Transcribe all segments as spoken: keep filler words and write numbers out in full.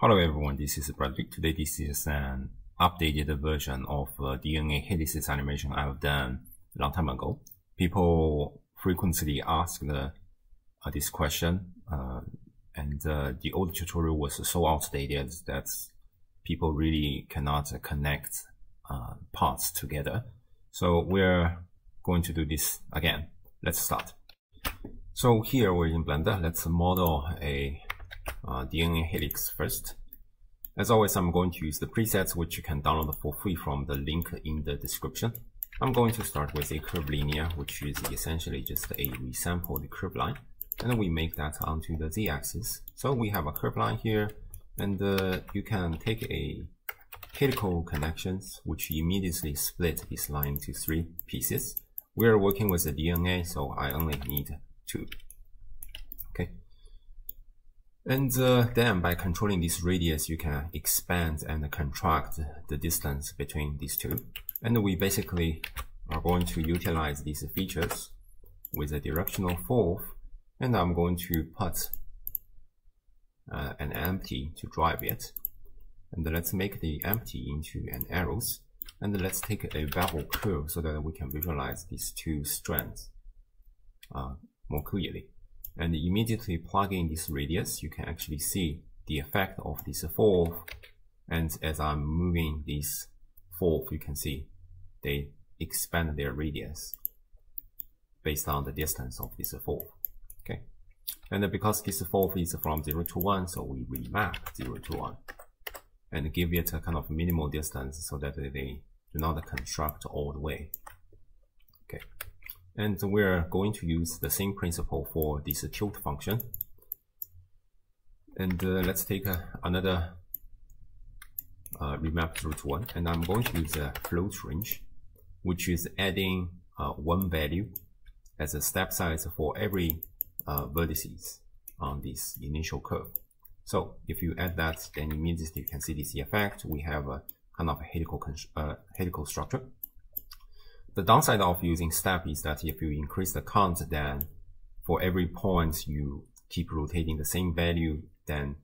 Hello everyone, this is Bradley. Today this is an updated version of uh, D N A helices animation I've done a long time ago. People frequently ask uh, this question uh, and uh, the old tutorial was so outdated that people really cannot connect uh, parts together. So we're going to do this again. Let's start. So here we're in Blender. Let's model a Uh, D N A helix first. As always, I'm going to use the presets which you can download for free from the link in the description. I'm going to start with a curved linear, which is essentially just a resampled curved line, and we make that onto the z-axis. So we have a curved line here, and uh, you can take a helical connections which immediately split this line into three pieces. We are working with the D N A, so I only need two. Okay. And uh, then by controlling this radius, you can expand and contract the distance between these two. And we basically are going to utilize these features with a directional fourth. And I'm going to put uh, an empty to drive it. And let's make the empty into an arrows. And let's take a bevel curve so that we can visualize these two strands uh, more clearly. And immediately plug in this radius, you can actually see the effect of this fourth. And as I'm moving this fourth, you can see they expand their radius based on the distance of this fourth. Okay. And because this fourth is from zero to one, so we remap zero to one and give it a kind of minimal distance so that they do not construct all the way. Okay. And we're going to use the same principle for this tilt function. And uh, let's take uh, another uh, remap through to one. And I'm going to use a float range, which is adding uh, one value as a step size for every uh, vertices on this initial curve. So if you add that, then immediately you can see this effect. We have a kind of a helical, uh, helical structure. The downside of using step is that if you increase the count, then for every point you keep rotating the same value, then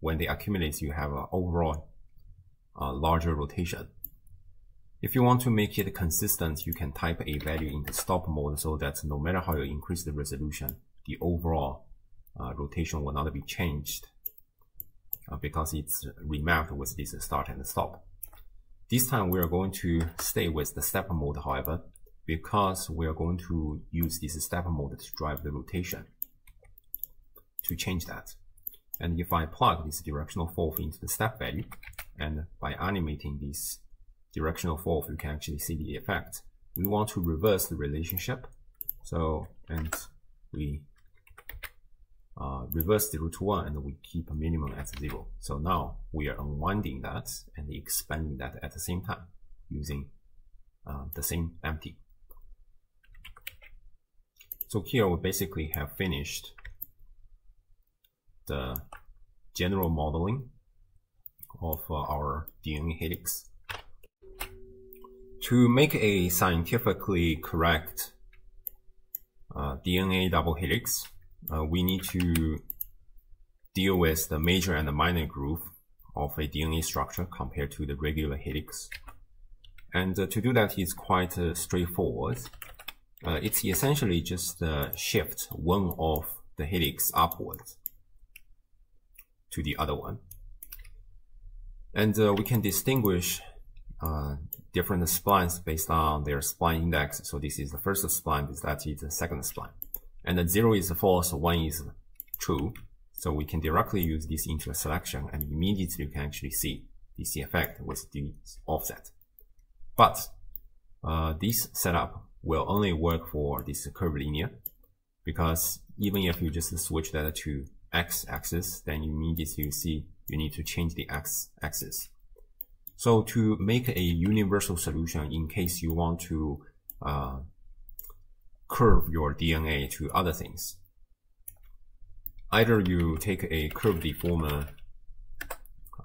when they accumulate, you have an overall uh, larger rotation. If you want to make it consistent, you can type a value in the stop mode so that no matter how you increase the resolution, the overall uh, rotation will not be changed uh, because it's remapped with this start and stop. This time we are going to stay with the step mode, however, because we are going to use this step mode to drive the rotation to change that. And if I plug this directional fourth into the step value, and by animating this directional fourth, you can actually see the effect. We want to reverse the relationship. So, and we Uh, reverse zero to one, and we keep a minimum at zero. So now we are unwinding that and expanding that at the same time using uh, the same empty. So here we basically have finished the general modeling of uh, our D N A helix. To make a scientifically correct uh, D N A double helix, Uh, we need to deal with the major and the minor groove of a D N A structure compared to the regular helix. And uh, to do that is quite uh, straightforward. Uh, it's essentially just uh, shift one of the helix upwards to the other one. And uh, we can distinguish uh, different splines based on their spline index. So this is the first spline, this is the second spline. And the zero is false, one is true. So we can directly use this into a selection and immediately you can actually see this effect with the offset. But uh, this setup will only work for this curved linear, because even if you just switch that to x-axis, then immediately you see you need to change the x-axis. So to make a universal solution in case you want to uh, curve your D N A to other things, either you take a curve deformer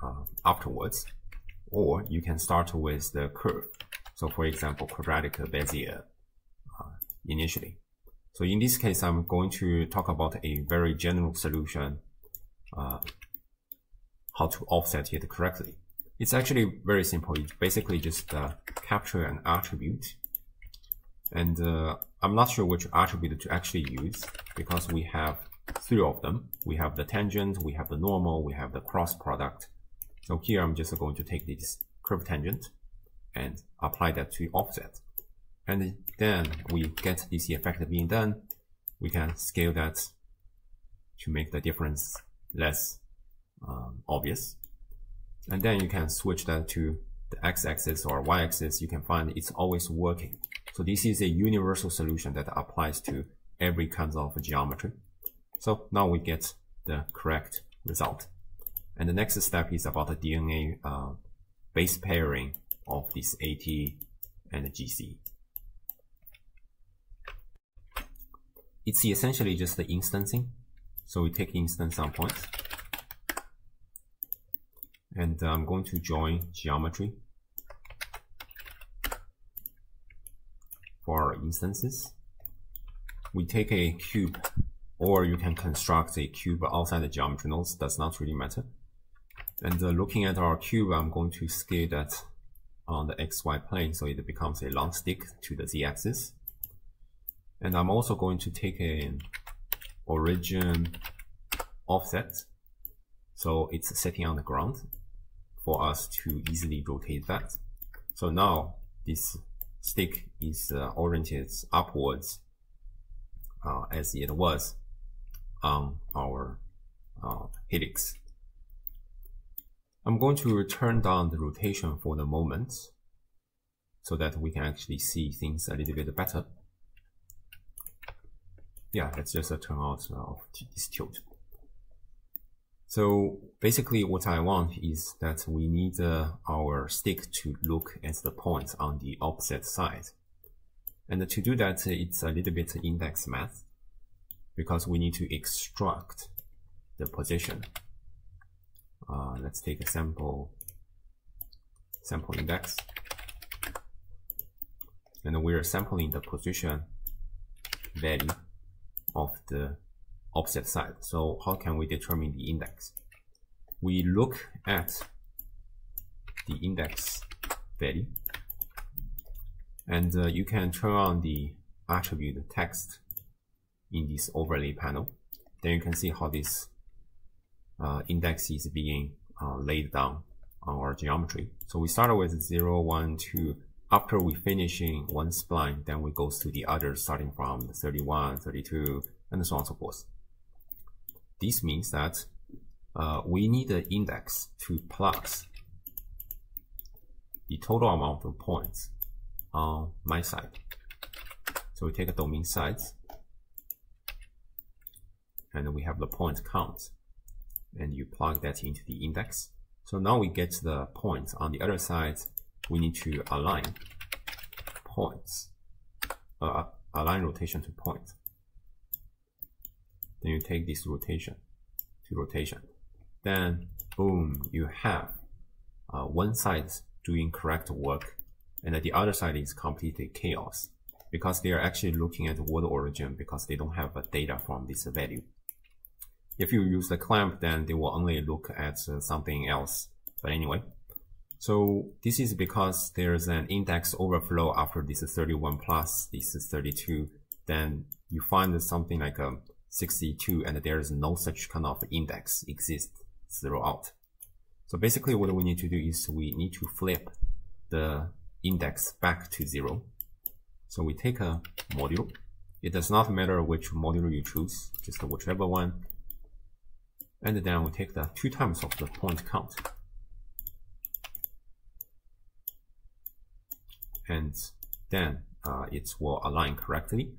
uh, afterwards, or you can start with the curve. So for example, quadratic Bezier uh, initially. So in this case, I'm going to talk about a very general solution, uh, how to offset it correctly. It's actually very simple. You basically just uh, capture an attribute, and uh, I'm not sure which attribute to actually use because we have three of them. We have the tangent, we have the normal, we have the cross product. So here I'm just going to take this curve tangent and apply that to offset. And then we get this effect being done. We can scale that to make the difference less um, obvious. And then you can switch that to the x-axis or y-axis. You can find it's always working. So this is a universal solution that applies to every kind of geometry. So now we get the correct result. And the next step is about the D N A uh, base pairing of this A T and the G C. It's essentially just the instancing. So we take instance on point, and I'm going to join geometry for our instances. We take a cube, or you can construct a cube outside the geometry nodes, does not really matter. And uh, looking at our cube, I'm going to scale that on the xy plane so it becomes a long stick to the z-axis. And I'm also going to take an origin offset, so it's sitting on the ground for us to easily rotate that. So now this stick is uh, oriented upwards uh, as it was on our uh, helix. I'm going to turn down the rotation for the moment so that we can actually see things a little bit better. Yeah, let's just uh, turn out uh, of this tilt. So basically what I want is that we need uh, our stick to look at the point on the opposite side. And to do that, it's a little bit index math because we need to extract the position. Uh, let's take a sample, sample index. And we're sampling the position value of the offset side. So how can we determine the index? We look at the index value, and uh, you can turn on the attribute text in this overlay panel. Then you can see how this uh, index is being uh, laid down on our geometry. So we started with zero, one, two. After we finishing one spline, then we goes to the other, starting from thirty-one, thirty-two, and so on and so forth. This means that uh, we need an index to plus the total amount of points on my side. So we take a domain size, and we have the point count, and you plug that into the index. So now we get the points on the other side. We need to align points, uh, align rotation to point. Then you take this rotation to rotation. Then boom, you have uh, one side doing correct work, and the other side is completely chaos because they are actually looking at world origin because they don't have a data from this value. If you use the clamp, then they will only look at uh, something else. But anyway. So this is because there's an index overflow after this is thirty-one plus this is thirty-two, then you find something like a sixty-two, and there is no such kind of index exists throughout. So basically what we need to do is we need to flip the index back to zero. So we take a module. It does not matter which module you choose, just whichever one. And then we take the two times of the point count. And then uh, it will align correctly.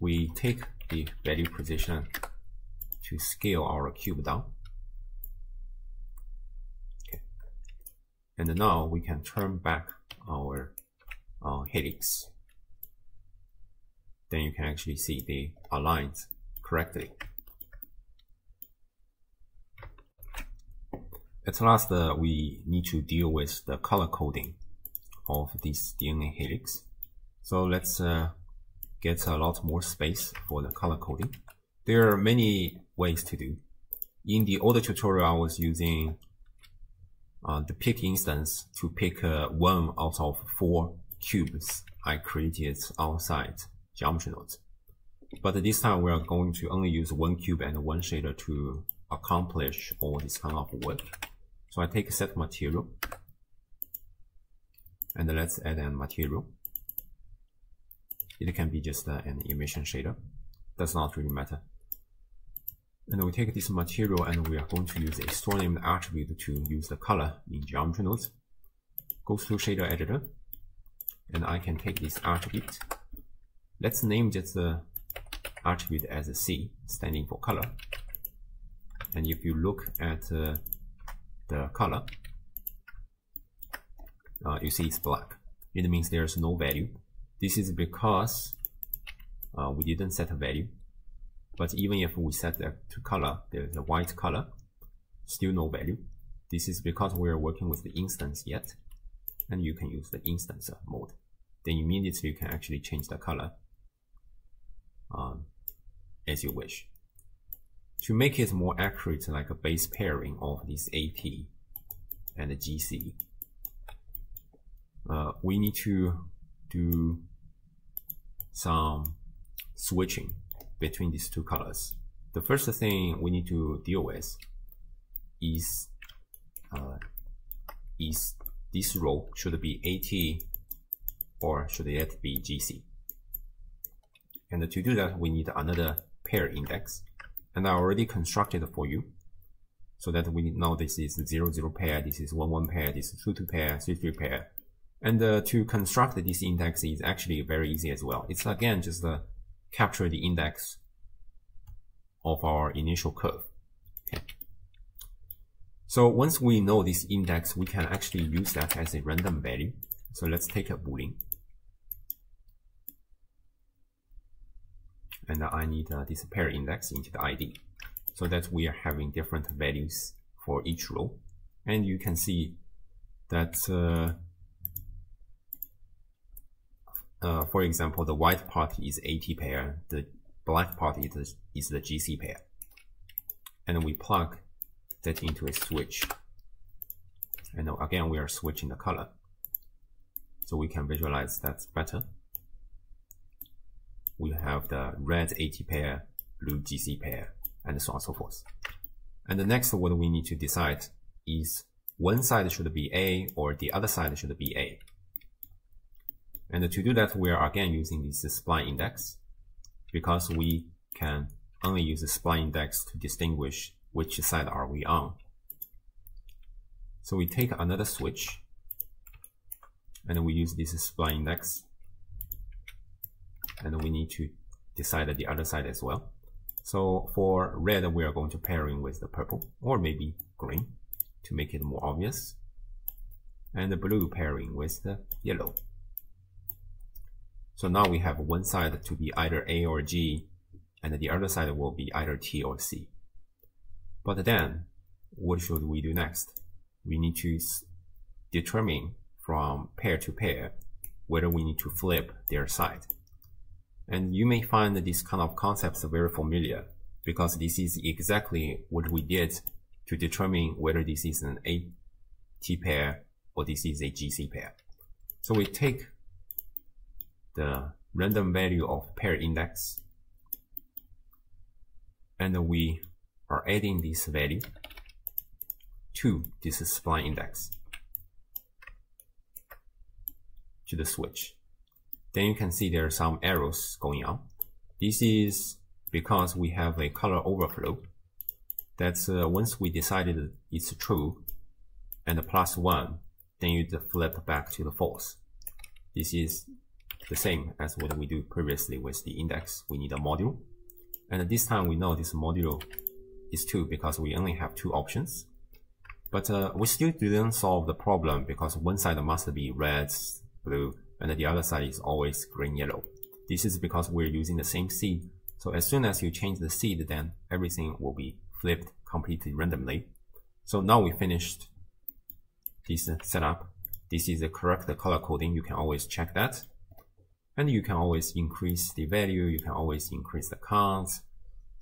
We take the value position to scale our cube down. Okay. And now we can turn back our uh, helix. Then you can actually see they aligned correctly. At last, uh, we need to deal with the color coding of this D N A helix. So let's uh, get a lot more space for the color coding. There are many ways to do. In the older tutorial I was using uh, the pick instance to pick uh, one out of four cubes I created outside Geometry Nodes. But this time we are going to only use one cube and one shader to accomplish all this kind of work. So I take a set material and let's add a material. It can be just uh, an emission shader, does not really matter. And we take this material and we are going to use a store named attribute to use the color in Geometry Nodes. Go to Shader Editor and I can take this attribute. Let's name just the attribute as a C, standing for color. And if you look at uh, the color, uh, you see it's black. It means there's no value. This is because uh, we didn't set a value. But even if we set that to color, there's a white color, still no value. This is because we are working with the instance yet, and you can use the instance mode. Then immediately you can actually change the color um, as you wish. To make it more accurate, like a base pairing of this A T and the G C, uh, we need to do some switching between these two colors. The first thing we need to deal with is uh, is this row should be A T or should it be G C. And to do that, we need another pair index, and I already constructed for you so that we know this is zero zero pair, this is one one pair, this is two two pair, three three pair. And uh, to construct this index is actually very easy as well. It's again just the capture the index of our initial curve. Okay. So once we know this index, we can actually use that as a random value. So let's take a boolean. And I need uh, this pair index into the I D so that we are having different values for each row. And you can see that, uh, Uh, for example, the white part is A T pair, the black part is, is the G C pair. And we plug that into a switch. And again, we are switching the color. So we can visualize that better. We have the red A T pair, blue G C pair, and so on and so forth. And the next what we need to decide is one side should be A or the other side should be A. And to do that, we are again using this spline index because we can only use the spline index to distinguish which side are we on. So we take another switch and we use this spline index, and we need to decide the other side as well. So for red, we are going to pair in with the purple or maybe green to make it more obvious, and the blue pairing with the yellow. So now we have one side to be either A or G, and the other side will be either T or C. But then, what should we do next? We need to determine from pair to pair whether we need to flip their side. And you may find this kind of concepts very familiar because this is exactly what we did to determine whether this is an A T pair or this is a G C pair. So we take the random value of pair index, and we are adding this value to this spline index to the switch. Then you can see there are some arrows going on. This is because we have a color overflow that's uh, once we decided it's true and the plus one, then you flip back to the false. This is the same as what we do previously with the index. We need a module, and this time we know this module is two because we only have two options. But uh, we still didn't solve the problem because one side must be red, blue, and the other side is always green, yellow. This is because we're using the same seed. So as soon as you change the seed, then everything will be flipped completely randomly. So now we finished this setup. This is the correct color coding. You can always check that. And you can always increase the value, you can always increase the counts.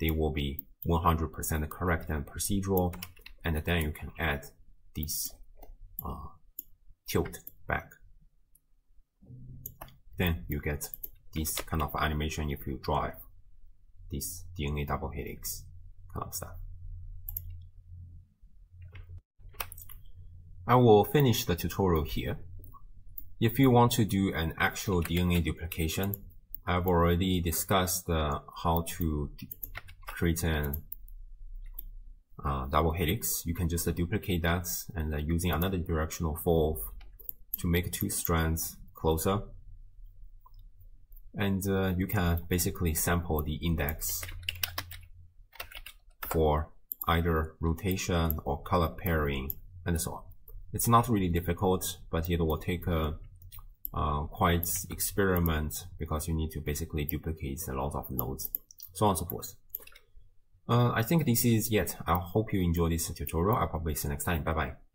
They will be one hundred percent correct and procedural. And then you can add these tilt back. Then you get this kind of animation if you drive this D N A double helix kind of stuff. I will finish the tutorial here. If you want to do an actual D N A duplication, I've already discussed uh, how to create an uh, double helix. You can just uh, duplicate that and uh, using another directional fold to make two strands closer. And uh, you can basically sample the index for either rotation or color pairing and so on. It's not really difficult, but it will take a, a quite experiment because you need to basically duplicate a lot of nodes, so on and so forth. Uh, I think this is it. I hope you enjoyed this tutorial. I'll probably see you next time. Bye bye.